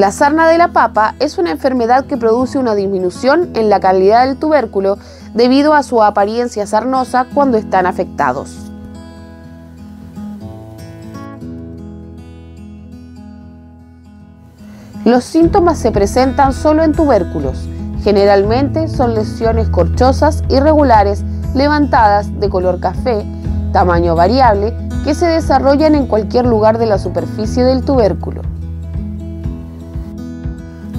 La sarna de la papa es una enfermedad que produce una disminución en la calidad del tubérculo debido a su apariencia sarnosa cuando están afectados. Los síntomas se presentan solo en tubérculos. Generalmente son lesiones corchosas irregulares, levantadas, de color café, tamaño variable, que se desarrollan en cualquier lugar de la superficie del tubérculo.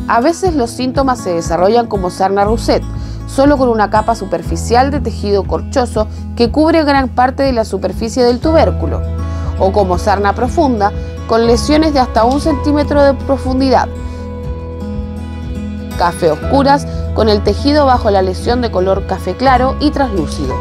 A veces los síntomas se desarrollan como sarna Russet, solo con una capa superficial de tejido corchoso que cubre gran parte de la superficie del tubérculo, o como sarna profunda, con lesiones de hasta 1 centímetro de profundidad, café oscuras, con el tejido bajo la lesión de color café claro y translúcido.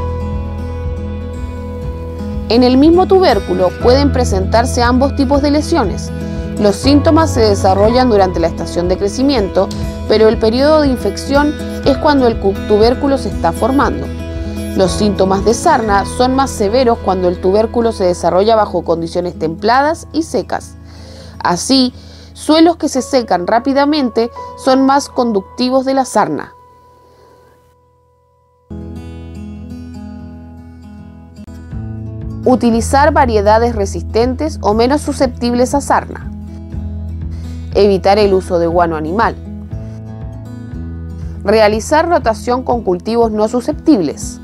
En el mismo tubérculo pueden presentarse ambos tipos de lesiones. Los síntomas se desarrollan durante la estación de crecimiento, pero el periodo de infección es cuando el tubérculo se está formando. Los síntomas de sarna son más severos cuando el tubérculo se desarrolla bajo condiciones templadas y secas. Así, suelos que se secan rápidamente son más conductivos de la sarna. Utilizar variedades resistentes o menos susceptibles a sarna. Evitar el uso de guano animal. Realizar rotación con cultivos no susceptibles.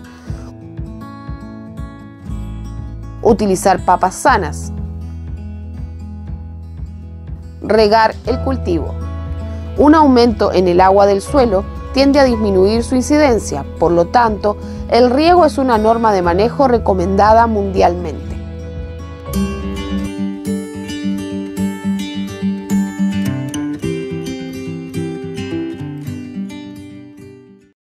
Utilizar papas sanas. Regar el cultivo. Un aumento en el agua del suelo tiende a disminuir su incidencia, por lo tanto, el riego es una norma de manejo recomendada mundialmente.